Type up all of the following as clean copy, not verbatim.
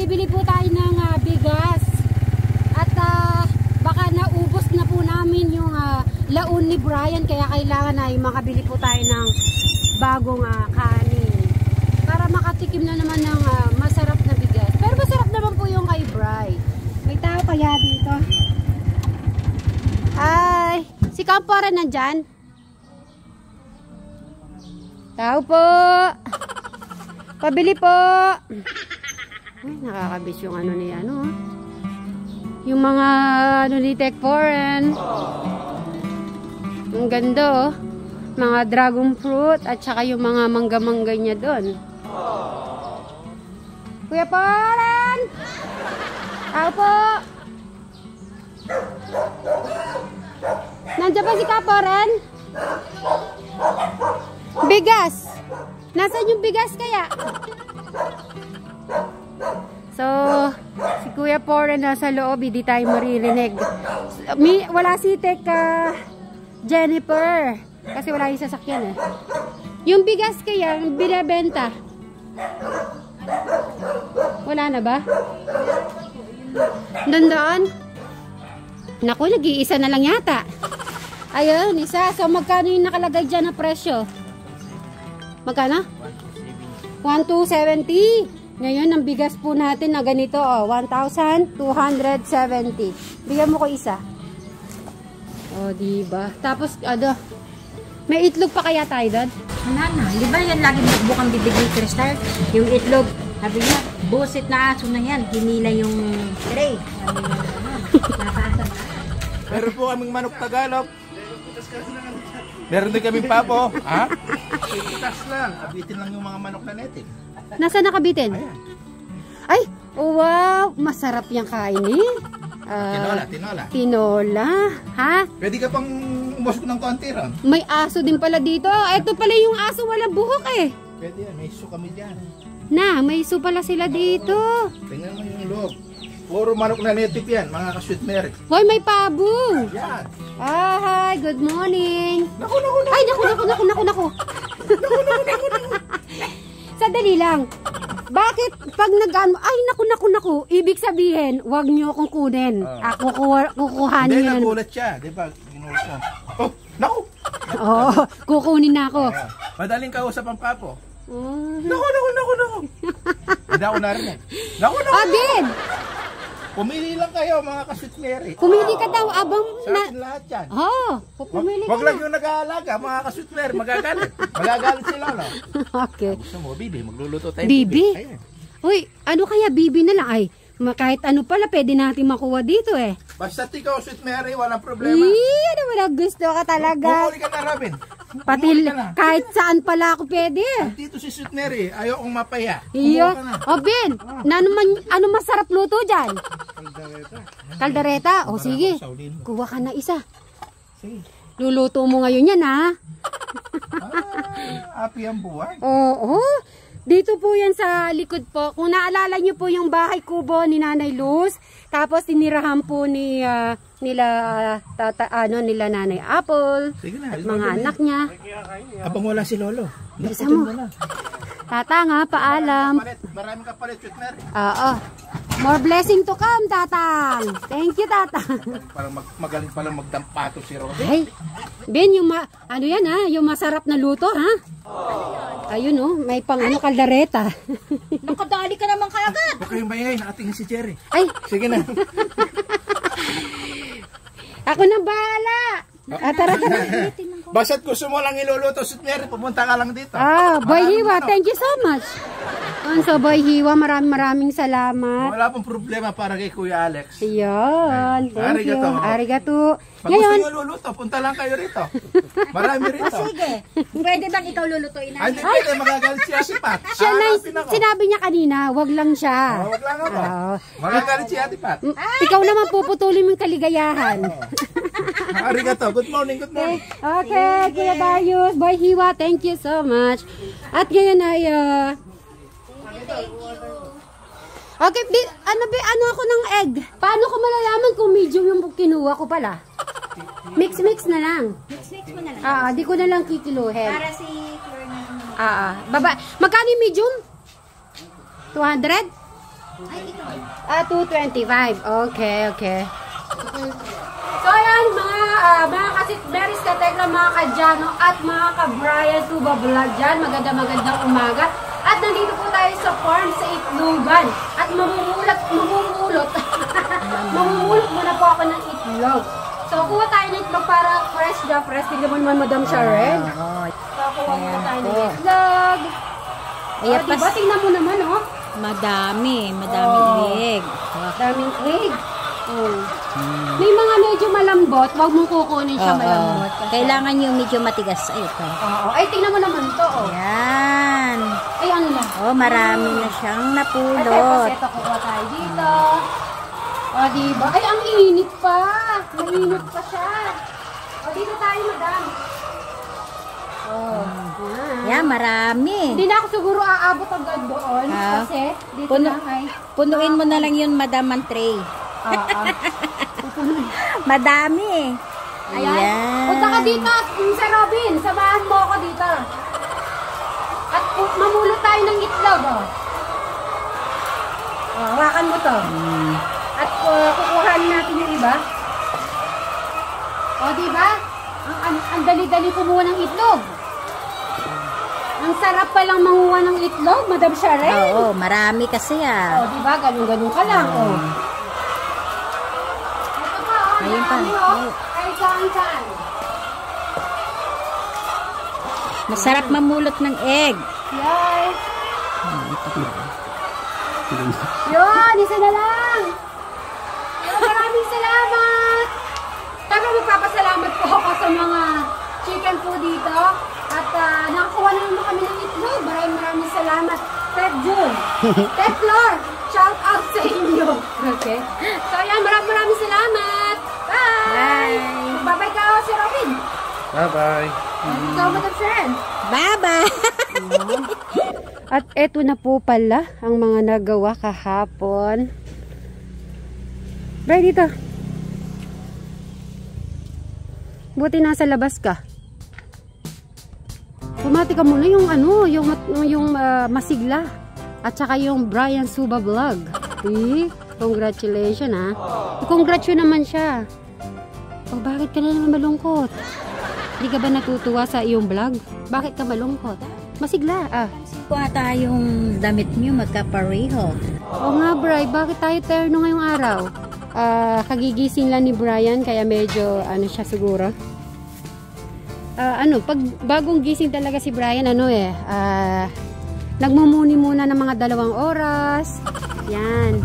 bibili po tayo ng bigas. At baka naubos na po namin yung laon ni Brian, kaya kailangan ay makabili po tayo ng bagong kanin para makatikim na naman ng masarap na bigas. Pero masarap naman po yung kay Brian. May tao kaya dito? Ay, si Kampara nandyan? Tao po! Pabili po! Ay, nakakabis yung ano ni ano. Yung mga ano ni Tech Foreign. Ang ganda oh. Mga dragon fruit at saka yung mga mangga-mangga niya doon. Kuya Foreign! Tao po! Nandiyan pa si Kaporen? Bigas! Nasaan yung bigas kaya? So, si Kuya Poren nasa loob, hindi tayo maririnig. Wala si Teka Jennifer. Kasi wala yung sasakyan eh. Yung bigas kaya, binabenta. Wala na ba? Doon? Naku, nag-iisa na lang yata. Ayun, isa. So, magkano yung nakalagay dyan na presyo? Magkano? 1,270. Ngayon, ang bigas po natin na ganito, oh, 1,270. Bigyan mo ko isa. Oh, diba? Tapos, ano, may itlog pa kaya tayo doon? Nana, di ba yan lagi bukang bibig ni Crystal? Yung itlog, sabi niya, busit na aso na yan. Hinila yung tray. Meron po kaming manok Tagalog. Meron din kaming papo. Ha? Itas lang. Kabitin lang yung mga manok na netin. Nasaan nakabitin? Ayan. Ay! Oh, wow! Masarap yung kain eh. Tinola, tinola. Tinola. Ha? Pwede ka pang umusok ng konti ron. May aso din pala dito. Ito pala yung aso walang buhok eh. Pwede yan. May iso kami dyan. Na, may iso pala sila dito. Tingnan mo yung loob. Puro manok na native yan, mga ka-sweet Mary. Hoy, may pabo. Yan. Ah, hi, good morning. Naku, naku, naku. Ay, naku, naku, naku, naku, naku. Sadali lang. Bakit pag nag-ano, ay, naku, naku, naku. Ibig sabihin, wag nyo akong kunin. Ako kukuhanin yan. Hindi, nagulat siya, di ba? Oh, naku. Oo, kukunin na ako. Madaling kausap ang papo. Naku, naku, naku, naku. Hindi ako narinig. Naku, naku, naku. Agin. Pumili lang kayo mga ka-sweet Mary. Pumili ka daw abang na... lahat yan. Oo, oh, pumili ka na. Wag lang yung nag-aalaga mga ka-sweet Mary, magagalit. Magagalit sila, no? Okay. Gusto mo, Bibi, magluluto tayo. Bibi? Uy, ano kaya Bibi na lang? Ay, kahit ano pala, pwede natin makuha dito eh. Basta ikaw, sweet Mary, walang problema. Eee, ano mo na gusto ka talaga? Bukuli ka na, Robin. Patil, kahit saan pala ako pwede. Dito si Sweet Mary, ayaw kong mapaya. Iyo. O Ben, ano masarap luto dyan? Kaldereta. Kaldereta? O sige, kuha ka na isa. Sige. Luluto mo ngayon yan ha. Api ang buwan. Oo. Dito po yan sa likod po. Kung naalala nyo po yung bahay kubo ni Nanay Luz. Tapos tinirahan po ni... nila Nanay Apple na, at mga anak niya. Abang wala si Lolo. Isa mo. Tata nga, paalam. Maraming kapalit, sweet Mary. Oo. More blessing to come, Tatang. Thank you, Tatang. Parang magaling palang magdampato si Rose. Ay, Ben, yung ano yan ha? Yung masarap na luto ha? Oh. Ayun o, may pang ano, kaldereta. Nakadali ka naman kagad. Baka yung bayay, nakatingin si Jerry. Ay. Sige na. Ako na bahala. Ah, tara, tara. Basta't gusto mo lang iluluto, Sweet Mary, pumunta ka lang dito. Ah, Boy Hiwa, thank you so much. So, Boy Hiwa, maraming salamat. Wala pong problema para kay Kuya Alex. Iyon, thank you. Arigato. Pag gusto nyo luluto, punta lang kayo rito. Marami rito. O sige, pwede bang ikaw lulutuin na? Hindi pwede, magagalit siya si Pat. Siya na, sinabi niya kanina, wag lang siya. Wag lang ako. Magagalit siya si Pat. Ikaw naman puputulin mo yung kaligayahan. Arigato, good morning, good morning. Okay, Kuya Darius, Boy Hiwa, thank you so much. At ngayon ay... Thank you. Okay, ano ako ng egg? Paano ko malalaman kung medium yung kinuha ko pala? Mix-mix na lang. Mix-mix mo na lang. Oo, di ko na lang kikiluhin. Para si Flor na lang. Oo, baba. Magkano medium? 200? Ah, 225. Okay, okay. So, ayan mga kasitberis, katekla, mga kadyano at mga ka-Brian Suba Vlog dyan. Maganda-magandang umaga. At nandito po tayo sa farm sa Itlogan. At mamumulot muna po ako ng itlog. So, kuha tayo ng itlog para fresh na fresh. Tignan mo naman, Madam Sharon. So, kuha muna tayo ng itlog. Ayan, diba? Tingnan mo naman, oh. Madaming egg. Madaming egg. May mga medyo malambot. Huwag mong kukunin siya malambot. Kailangan yung medyo matigas. Ay, ito. Ay, tingnan mo naman ito. Ayan. Ayan lang. Marami na siyang napulot. At tapos ito, kukuha tayo dito. O, diba? Ay, ang init pa. Ang init pa siya. O, dito tayo, madam. Yeah, marami. Hindi na ako siguro aabot agad doon. Kasi dito na ay... Punuin mo na lang yun, madam, ang tray. Madami. Ayan. Punta ka dito, Sir Robin. Samahan mo ako dito. At mamulot tayo ng itlog. Hawakan mo to. At kukuhan natin yung iba. O, diba? Ang dali-dali kumuha ng itlog. Ang sarap palang manguha ng itlog, Madam Sharon. Oo, marami kasi ah. O, diba? Ganun-ganun ka lang. O. Ito pa, o. Ayun pa. Ay, saan-saan. Masarap mamulot ng egg. Yes. Yun, isa na lang. Maraming salamat. Tama, magpapasalamat po ako sa mga chicken po dito. At nakakuha na naman kami ng itlog. Maraming salamat. Ted June. Ted Flor. Shout out sa inyo. Okay. So ayan, maraming salamat. Bye. Bye-bye ka, Sir Robin. Bye-bye. So, Madam Sharon. Bye-bye. At eto na po pala ang mga nagawa kahapon. Bray, dito. Buti nasa labas ka. Pumati ka muna yung ano, yung masigla at saka yung Brian Suba Vlog. Eh, congratulations ha. Congratulations naman siya. O bakit ka na naman malungkot? Hindi ka ba natutuwa sa iyong vlog? Bakit ka malungkot? Masigla ah. Kuha tayong damit niyo magkapareho. O nga Bri, bakit tayo terno ngayong araw? Kagigising lang ni Brian kaya medyo ano siya siguro. Pag bagong gising talaga si Brian, nagmumuni muna ng mga 2 oras. Yan.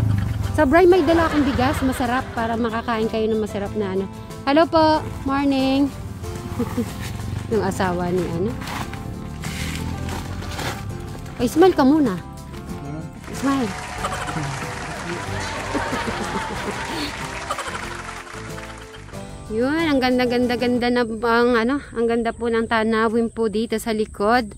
So, Brian, may dala akong bigas. Masarap para makakain kayo ng masarap na ano. Hello po. Morning. Yung asawa ni ano. Ay, smile ka muna. Smile. Yun, ang ganda-ganda-ganda na ang ano, ang ganda po ng tanawin po dito sa likod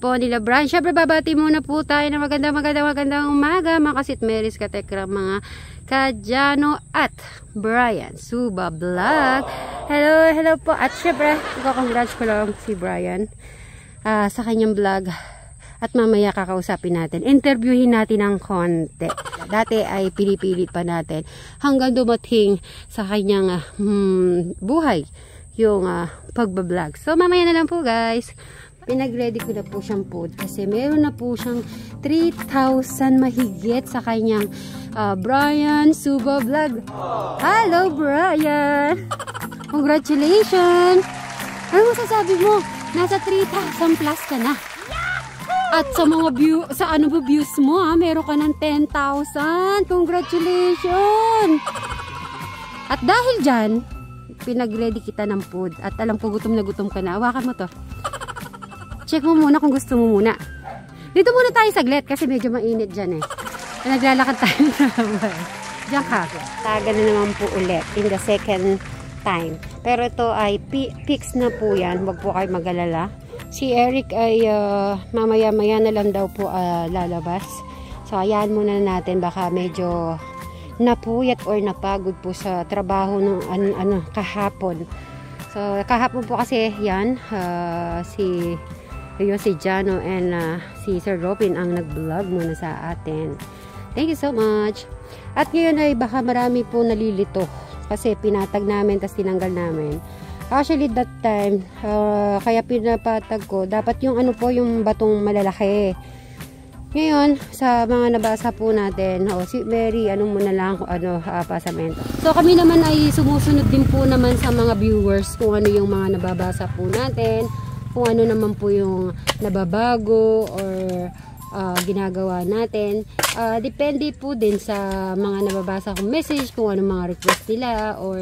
po nila Brian. Syempre babati muna po tayo ng maganda-maganda-magandang umaga mga kasitmeris, katekra, mga kadyano at Brian Suba Vlog. Hello, hello po. At syempre, iko-congrats ko lang si Brian sa kanyang vlog. At mamaya kakausapin natin. Interviewin natin ng konti. Dati ay pinipilit pa natin. Hanggang dumating sa kanyang buhay. Yung pagbablog. So mamaya na lang po guys. Pinag-ready ko na po siyang food. Kasi meron na po siyang 3,000 mahigit sa kanyang Brian Suba Vlog. Hello Brian! Congratulations! Ano masasabi mo? Nasa 3,000 plus ka na. At sa mga view, sa ano ba views mo ha, meron ka ng 10,000. Congratulations! At dahil dyan, pinag-ready kita ng food. At alam ko gutom na gutom ka na. Hawakan mo to. Check mo muna kung gusto mo muna. Dito muna tayo saglit kasi medyo mainit dyan eh. Naglalakad tayo naman. Diyan ka. Taga na naman po ulit in the second time. Pero ito ay fix na po yan. Huwag po kayo mag-alala. Si Eric ay mamaya-maya na lang daw po lalabas. So, ayan muna natin. Baka medyo napuyat or napagod po sa trabaho ng kahapon. So, kahapon po kasi yan, si Jano and si Sir Robin ang nag-vlog muna sa atin. Thank you so much. At ngayon ay baka marami po nalilito kasi pinatag namin tapos tinanggal namin. Actually that time, kaya pinapatag ko, dapat yung ano po, yung batong malalaki. Ngayon, sa mga nabasa po natin, oh, si Mary, ano mo na lang, ano, pasamento. So kami naman ay sumusunod din po naman sa mga viewers kung ano yung mga nababasa po natin, kung ano naman po yung nababago or ginagawa natin. Depende po din sa mga nababasa kong message, kung ano mga request nila or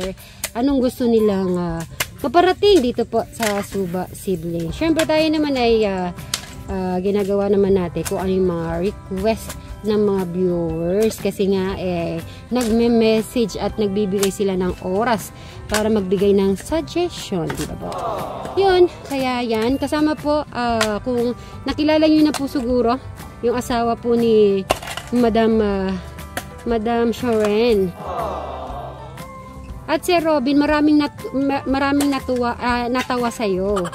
anong gusto nilang maparating dito po sa Suba Sibling. Siyempre tayo naman ay ginagawa naman natin kung ano yung mga request ng mga viewers kasi nga eh nagme-message at nagbibigay sila ng oras para magbigay ng suggestion, diba po? Yun, kaya yan kasama po kung nakilala nyo na po siguro yung asawa po ni Madam Sharon at si Robin, maraming natawa sa'yo.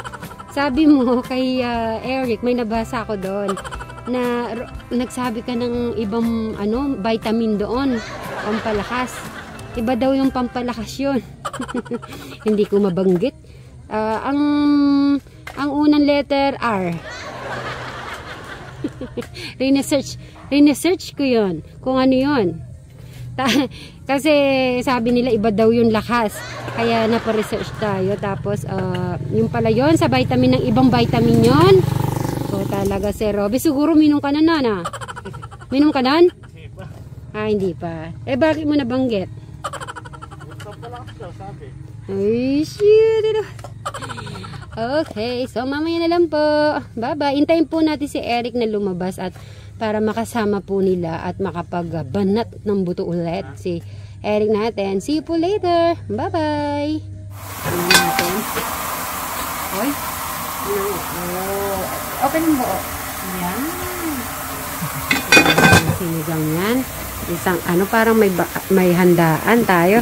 Sabi mo kay Eric, may nabasa ako doon na nagsabi ka ng ibang ano, vitamin doon, pampalakas. Iba daw yung pampalakas yun. Hindi ko mabanggit. Ang unang letter R. Research ko yun. Kung ano yun. Kasi sabi nila iba daw yung lakas, kaya naparesearch tayo. Tapos yung pala yun sa vitamin ng ibang vitamin yun. So talaga si Robby, siguro minum ka na na. Minum ka na? Ah, hindi pa. Eh bakit mo nabanggit? Ay, shit. Okay, so mamaya na lang po. Bye bye. Intayin po natin si Eric na lumabas at para makasama po nila at makapagbanat ng buto ulit si Eric natin. See you po later. Bye-bye. Oy. Open mo. Yan. Sinigang yan. Isang ano, parang may handaan tayo.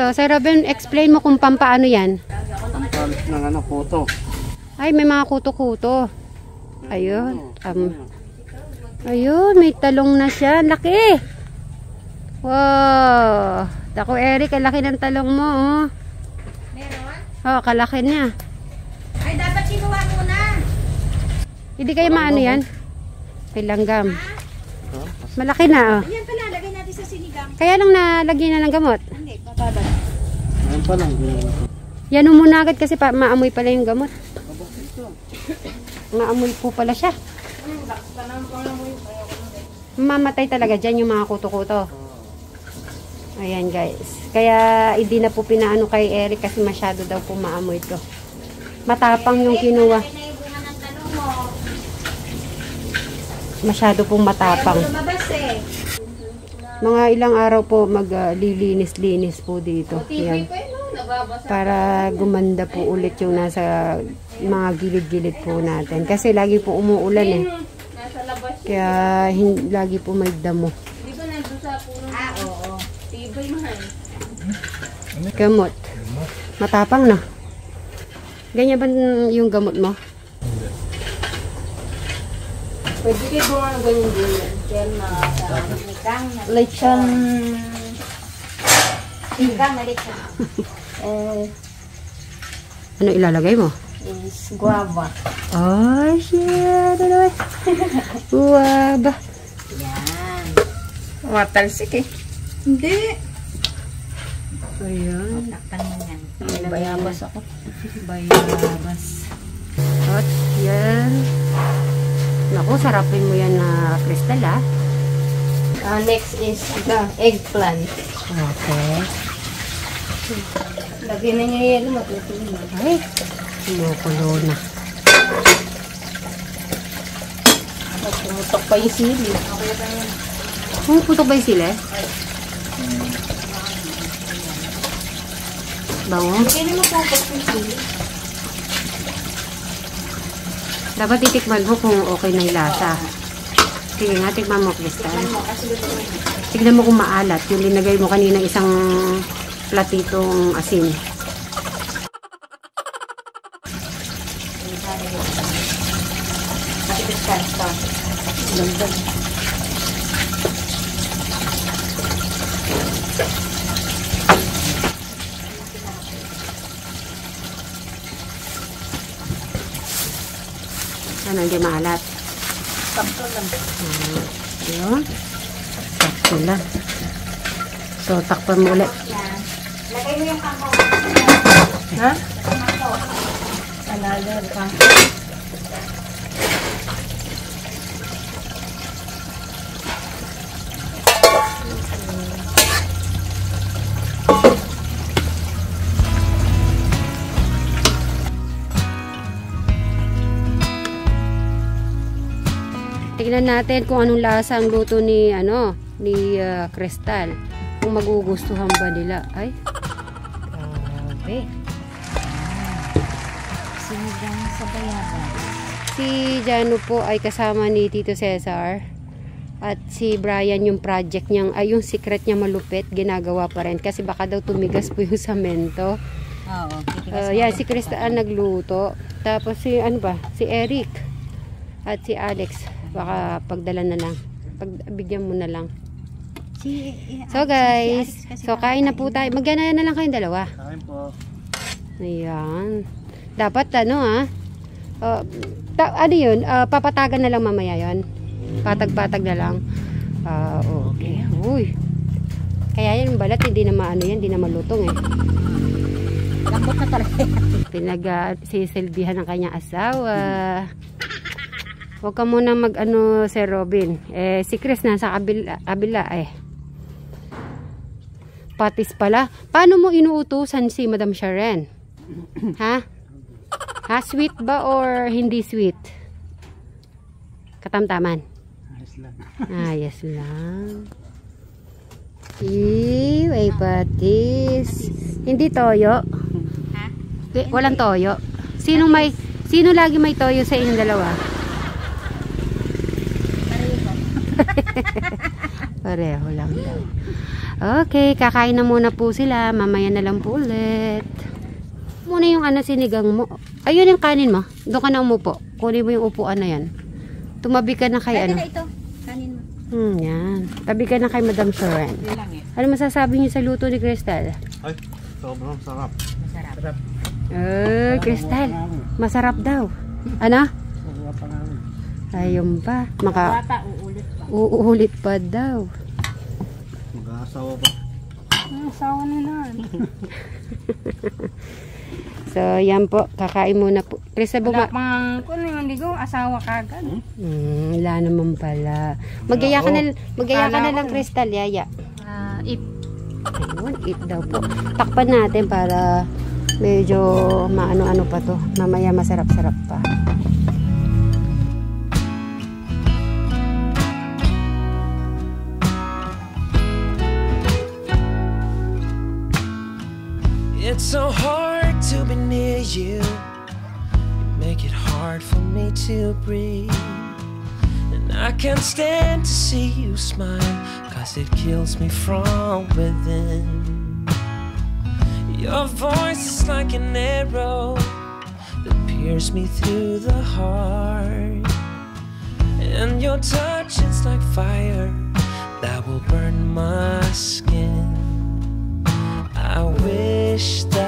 So, Sir Robin, explain mo kung pampaano yan. Pampalit ng ano, kuto. Ay, may mga kuto-kuto. Ayun. Ayun, may talong na siya. Laki! Wow! Dako, Eric, kalaki ng talong mo, oh. Meron? Oo, kalaki niya. Ay, dapat sinuha muna. Hindi kayo maano yan? Pilanggam. Ha? Malaki na, oh. Ayan pala, lagay natin sa sinigang. Kaya lang nalagyan na ng gamot? Hindi, bababa. Ayan pala. Yan muna agad kasi maamoy pala yung gamot. Maamoy po pala siya. Mamatay talaga dyan yung mga kuto-kuto. Ayan guys, kaya hindi na po pinaano kay Eric kasi masyado daw po maamoy to. Matapang yung kinuha. Masyado pong matapang. Mga ilang araw po maglilinis-linis po dito. Ayan. Para gumanda po ulit yung nasa mga gilid-gilid po natin kasi lagi po umuulan eh, kaya lagi po may damo. Gamot matapang na ganyan ba yung gamot mo? Pwede kayo gawa ng ganyan din lechon ano ilalagay mo? Is guava. Oh, yeah. Guava. Yan. Watalsik eh. Hindi. Ayan. Takpan mo yan. Bayabas ako. Bayabas. At yan. Naku, sarapin mo yan na kristal ah. Next is the eggplant. Okay. Lagyan na niya yan. Matutuloy. Ay. Kulo na. Putok pa yung sili. Oh, putok ba yung sili? Bango? Dapat titikman mo kung okay na yung lasa. Sige nga, tikman mo, Kristal. Tignan mo kung maalat. Yung linagay mo kanina isang platitong asin. Ito. Ano, hindi maalat? Sakto lang. Yun. Sakto lang. So, takpan mo ulit. Lagay mo yung kangkong. Ha? Kangkong. Talagang kangkong. Tignan natin kung anong lasa ang luto ni Crystal. Kung magugustuhan ba nila. Ay. Grabe. Sinigang sa bayaba. Si Jano po ay kasama ni Tito Cesar at si Brian, yung project niyang ay yung secret niya malupit, ginagawa pa rin kasi baka daw tumigas po yung semento. Oo. Yeah, si Crystal ang nagluto. Tapos si si Eric at si Alex. Baka pagdala na lang. Pagbigyan mo na lang. So guys, so kain na po tayo. Magana na lang kayong dalawa. Kain po. Ayan. Dapat ano ano yun? Papatagan na lang mamaya yun. Patag-patag na lang. Okay. Uy. Kaya yan balat. Hindi na maano yan. Hindi na malutong eh. Lambot na talaga. Pinag-sisilbihan ng kanyang asawa. Huwag ka muna mag-ano, Sir Robin. Eh, si Chris nasa kabila eh. Patis pala. Paano mo inuutusan si Madam Sharon? Ha? Ha? Sweet ba or hindi sweet? Katamtaman? Ayos lang. Ayos lang. Iway patis. Hindi toyo? Ha? Walang toyo. Sino lagi may toyo sa inyong dalawa? Pareho lang daw. Okay, kakain na muna po sila. Mamaya na lang po ulit. Muna yung sinigang mo. Ayun yung kanin mo. Doon ka na umupo. Kunin mo yung upuan na yan. Tumabi ka na kay na ito. Kanin mo. Yan. Tabi ka na kay Madam Sharon. Ano masasabi niyo sa luto ni Crystal? Ay, sobrang sarap. Masarap. Crystal, masarap daw. Ano? Ayun pa. Uulit pa daw. Mag-aasawa pa. Asawa na lang. So, yan po. Kakain muna po. Chris, wala pang kunin. Hindi ko asawa kagad. Wala naman pala. Mag-aya ka na lang, Crystal. Yaya. Ip. Ayun, ip daw po. Takpan natin para medyo maano-ano pa to. Mamaya masarap-sarap pa. It's so hard to be near you. You make it hard for me to breathe. And I can't stand to see you smile, 'cause it kills me from within. Your voice is like an arrow that pierces me through the heart. And your touch is like fire that will burn my skin. I wish that